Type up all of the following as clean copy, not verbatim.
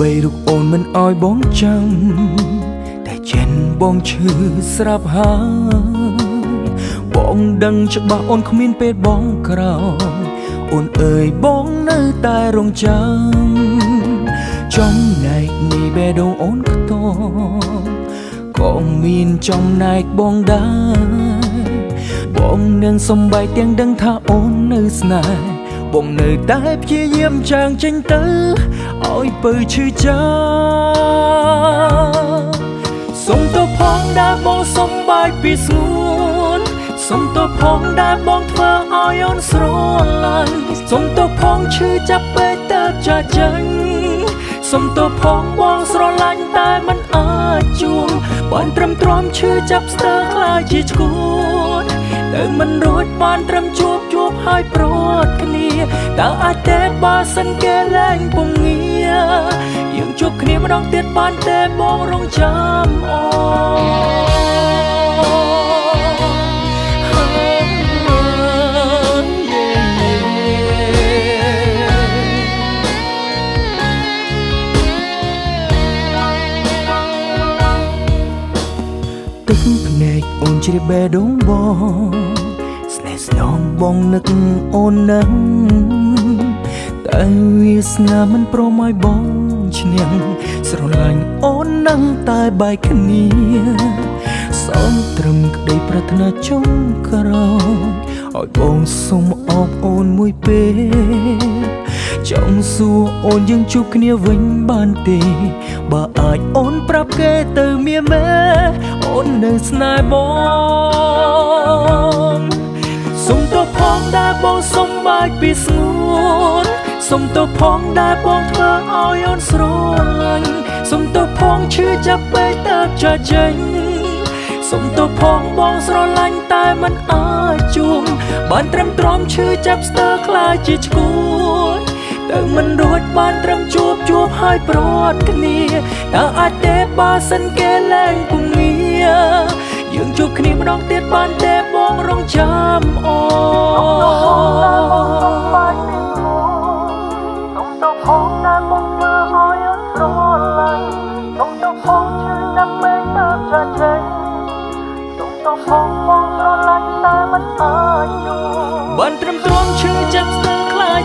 bay rục ồn mình oi bóng trăng tại trên bóng chư sáp hà bóng đằng cho bà ồn không miên pet bóng cào ồn ơi bóng nơi tai rồng trăng trong này nì bè đầu ồn to con miên trong này bóng đá bóng nên sông bay tiếng đăng tha ồn nơi này bóng nơi tai chia diêm chàng tranh tứ ôi bự chư cha sống to phong đã bóng sông bay bị xuống sống to phong đã bóng thơ oi on sro lan sống to phong chư chấp bê ta cha tranh sống to phong bóng sro lan tai mình ở chuông bọn trầm tróm chư chấp sơ khai chi chuột đời mình rút bọn trầm chuột chuột hai prot kia tao ai tết ba sân kê lên bông nghĩa những chuột kia mà đong tiết ban tê bóng rong chăm ô ôn chỉ bé đống bong, slash đong bong nực ôn nắng. Tại vì na mình pro mai bong chén, sầu lạnh ôn nắng tai bài khnìa. Sóng trầm đầy pratna trong caro, ỏi bong sum ọp ôn mùi pê. Trong dù ôn nhưng chụp khnìa vinh ban tì, bà ai ôn prap kê từ mía mê. Ôn nơi snai bóng sông to phong đã bóng sông bay bị xuống sông to phong đã bóng thơ oi on srong sông to phong chư chấp bê ta cha tranh sông to phong bóng sro lanh tai mình ở chuông bàn trầm tróm chư chấp sơ khai chi chuột đời mình ruột bàn trầm chuột chuột hai prot kia ta ai tê ba sân kê lên cùng nghĩ những chút khi mà đón tiết ban đêm bóng rong chăm ban trầm tròn chưa chăm sân khai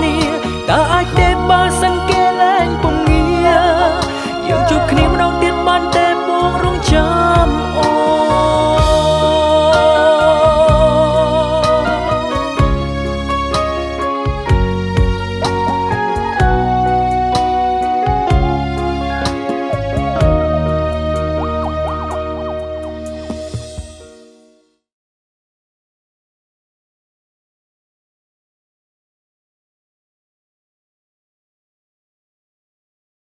kia ta